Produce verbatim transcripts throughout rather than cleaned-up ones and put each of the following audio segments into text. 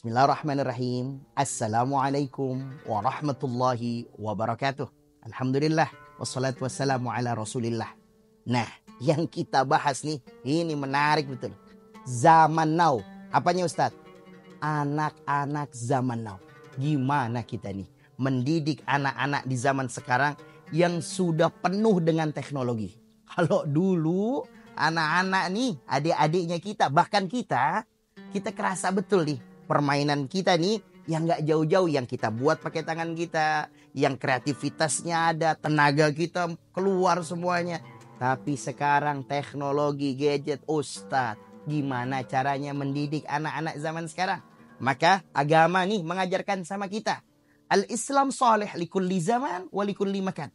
Bismillahirrahmanirrahim. Assalamualaikum warahmatullahi wabarakatuh. Alhamdulillah. Wassalatu wassalamu ala rasulillah. Nah, yang kita bahas nih, ini menarik betul. Zaman now. Apanya Ustaz? Anak-anak zaman now. Gimana kita nih mendidik anak-anak di zaman sekarang yang sudah penuh dengan teknologi. Kalau dulu anak-anak nih, adik-adiknya kita, bahkan kita, kita kerasa betul nih. Permainan kita nih yang gak jauh-jauh, yang kita buat pakai tangan kita, yang kreativitasnya ada, tenaga kita keluar semuanya. Tapi sekarang teknologi, gadget, Ustadz, gimana caranya mendidik anak-anak zaman sekarang? Maka agama nih mengajarkan sama kita, al-Islam salih likulli zaman wa likulli makan.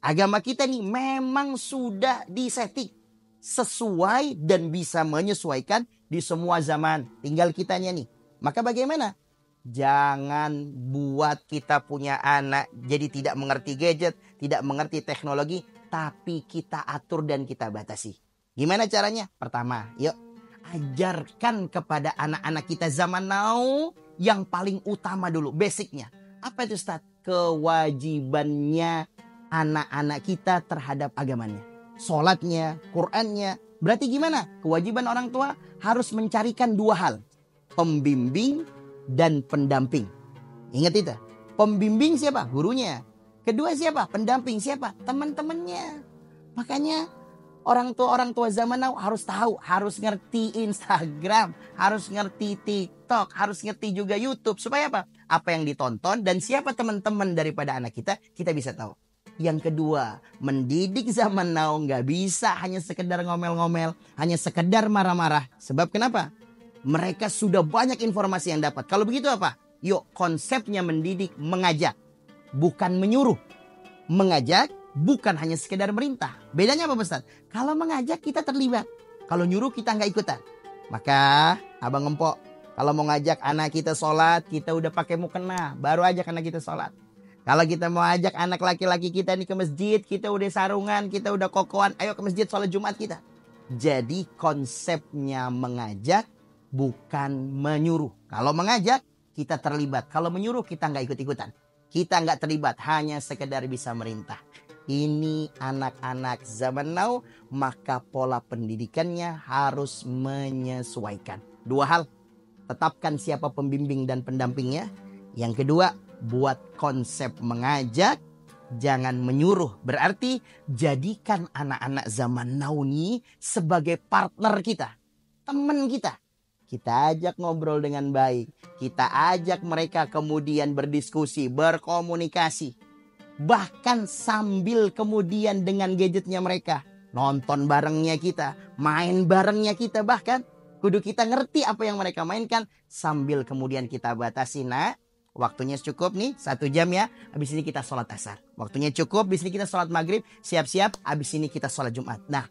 Agama kita nih memang sudah disetting sesuai dan bisa menyesuaikan di semua zaman. Tinggal kitanya nih. Maka bagaimana? Jangan buat kita punya anak jadi tidak mengerti gadget, tidak mengerti teknologi, tapi kita atur dan kita batasi. Gimana caranya? Pertama, yuk ajarkan kepada anak-anak kita zaman now yang paling utama dulu, basicnya. Apa itu Ustaz? Kewajibannya anak-anak kita terhadap agamanya. Sholatnya, Qurannya. Berarti gimana? Kewajiban orang tua harus mencarikan dua hal. Pembimbing dan pendamping. Ingat itu. Pembimbing siapa? Gurunya. Kedua siapa? Pendamping siapa? Teman-temannya. Makanya orang tua-orang tua zaman now harus tahu. Harus ngerti Instagram. Harus ngerti TikTok. Harus ngerti juga YouTube. Supaya apa? Apa yang ditonton dan siapa teman-teman daripada anak kita, kita bisa tahu. Yang kedua, mendidik zaman now nggak bisa hanya sekedar ngomel-ngomel. Hanya sekedar marah-marah. Sebab kenapa? Mereka sudah banyak informasi yang dapat. Kalau begitu apa? Yuk, konsepnya mendidik mengajak, bukan menyuruh. Mengajak bukan hanya sekedar merintah. Bedanya apa, Ustaz? Kalau mengajak kita terlibat. Kalau nyuruh kita nggak ikutan. Maka, Abang Empok, kalau mau ngajak anak kita sholat, kita udah pakai mukena, baru ajak anak kita sholat. Kalau kita mau ajak anak laki-laki kita nih ke masjid, kita udah sarungan, kita udah kokoan, ayo ke masjid sholat Jumat kita. Jadi konsepnya mengajak, bukan menyuruh. Kalau mengajak, kita terlibat. Kalau menyuruh, kita nggak ikut-ikutan. Kita nggak terlibat, hanya sekedar bisa merintah. Ini anak-anak zaman now, maka pola pendidikannya harus menyesuaikan. Dua hal, tetapkan siapa pembimbing dan pendampingnya. Yang kedua, buat konsep mengajak, jangan menyuruh. Berarti, jadikan anak-anak zaman now ini sebagai partner kita, teman kita. Kita ajak ngobrol dengan baik. Kita ajak mereka kemudian berdiskusi, berkomunikasi. Bahkan sambil kemudian dengan gadgetnya mereka. Nonton barengnya kita. Main barengnya kita bahkan. Kudu kita ngerti apa yang mereka mainkan. Sambil kemudian kita batasi. Nah, waktunya cukup nih. Satu jam ya. Habis ini kita sholat asar. Waktunya cukup. Habis ini kita sholat maghrib. Siap-siap. Habis ini kita sholat Jumat. Nah,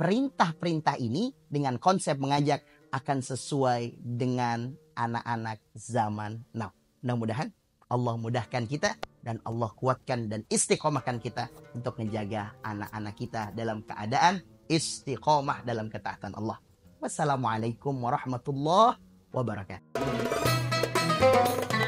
perintah-perintah ini dengan konsep mengajak akan sesuai dengan anak-anak zaman now. Mudah-mudahan Allah mudahkan kita dan Allah kuatkan dan istiqomahkan kita untuk menjaga anak-anak kita dalam keadaan istiqomah dalam ketaatan Allah. Wassalamualaikum warahmatullahi wabarakatuh.